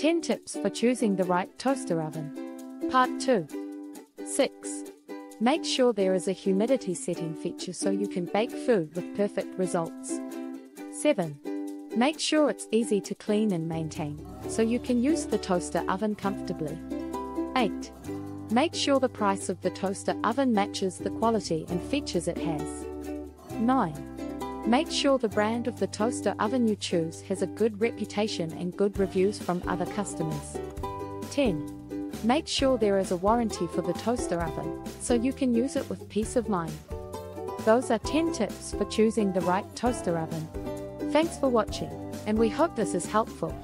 10 tips for choosing the right toaster oven. Part 2. 6. Make sure there is a humidity setting feature so you can bake food with perfect results. 7. Make sure it's easy to clean and maintain, so you can use the toaster oven comfortably. 8. Make sure the price of the toaster oven matches the quality and features it has. 9. Make sure the brand of the toaster oven you choose has a good reputation and good reviews from other customers. 10. Make sure there is a warranty for the toaster oven, so you can use it with peace of mind. Those are 10 tips for choosing the right toaster oven. Thanks for watching, and we hope this is helpful.